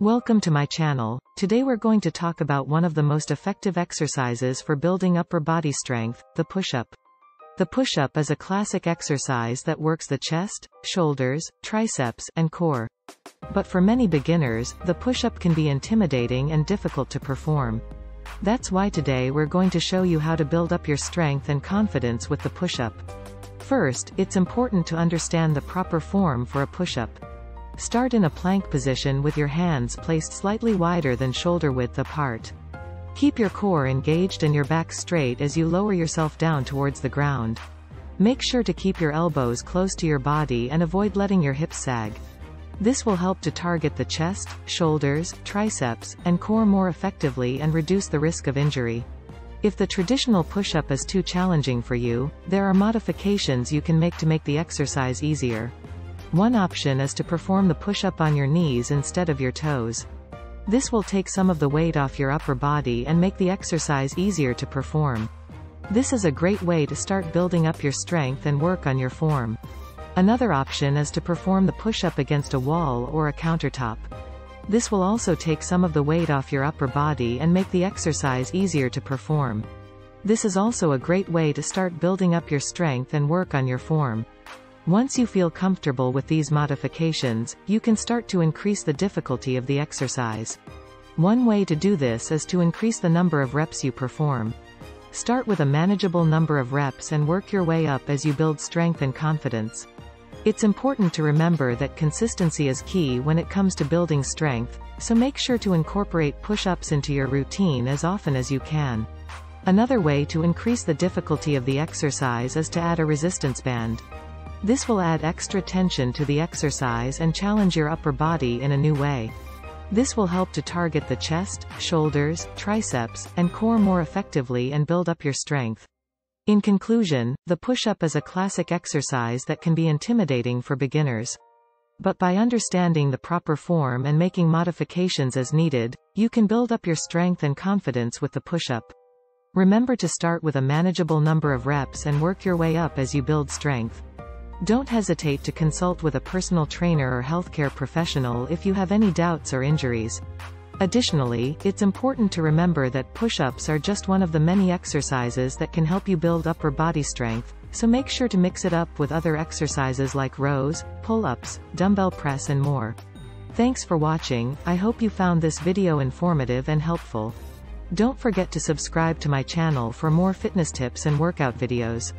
Welcome to my channel. Today we're going to talk about one of the most effective exercises for building upper body strength, the push-up. The push-up is a classic exercise that works the chest, shoulders, triceps, and core. But for many beginners, the push-up can be intimidating and difficult to perform. That's why today we're going to show you how to build up your strength and confidence with the push-up. First, it's important to understand the proper form for a push-up. Start in a plank position with your hands placed slightly wider than shoulder width apart. Keep your core engaged and your back straight as you lower yourself down towards the ground. Make sure to keep your elbows close to your body and avoid letting your hips sag. This will help to target the chest, shoulders, triceps, and core more effectively and reduce the risk of injury. If the traditional push-up is too challenging for you, there are modifications you can make to make the exercise easier. One option is to perform the push-up on your knees instead of your toes. This will take some of the weight off your upper body and make the exercise easier to perform. This is a great way to start building up your strength and work on your form. Another option is to perform the push-up against a wall or a countertop. This will also take some of the weight off your upper body and make the exercise easier to perform. This is also a great way to start building up your strength and work on your form. Once you feel comfortable with these modifications, you can start to increase the difficulty of the exercise. One way to do this is to increase the number of reps you perform. Start with a manageable number of reps and work your way up as you build strength and confidence. It's important to remember that consistency is key when it comes to building strength, so make sure to incorporate push-ups into your routine as often as you can. Another way to increase the difficulty of the exercise is to add a resistance band. This will add extra tension to the exercise and challenge your upper body in a new way. This will help to target the chest, shoulders, triceps, and core more effectively and build up your strength. In conclusion, the push-up is a classic exercise that can be intimidating for beginners. But by understanding the proper form and making modifications as needed, you can build up your strength and confidence with the push-up. Remember to start with a manageable number of reps and work your way up as you build strength. Don't hesitate to consult with a personal trainer or healthcare professional if you have any doubts or injuries. Additionally, it's important to remember that push-ups are just one of the many exercises that can help you build upper body strength, so make sure to mix it up with other exercises like rows, pull-ups, dumbbell press and more. Thanks for watching. I hope you found this video informative and helpful. Don't forget to subscribe to my channel for more fitness tips and workout videos.